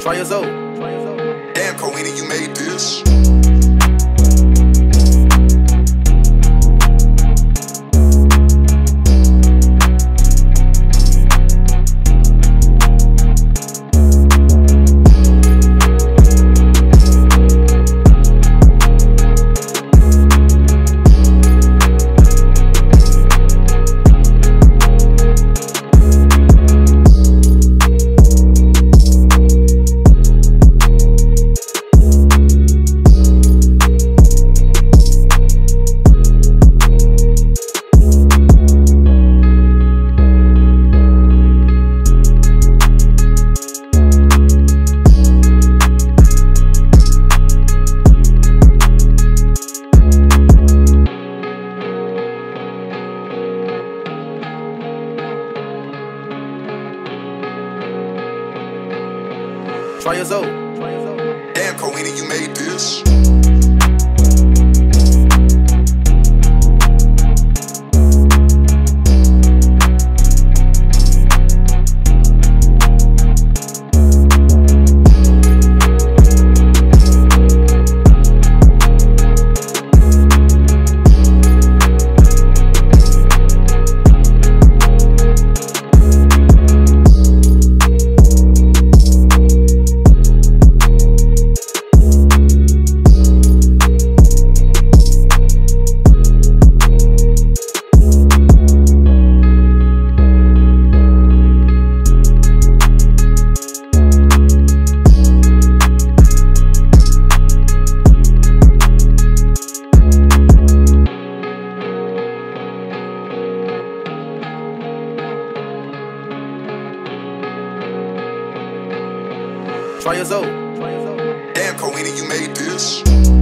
Try yours out. Damn, Koena, you made this. Try yours out. Damn, Koena, you made this. Try yours out. Damn, Koena, you made this.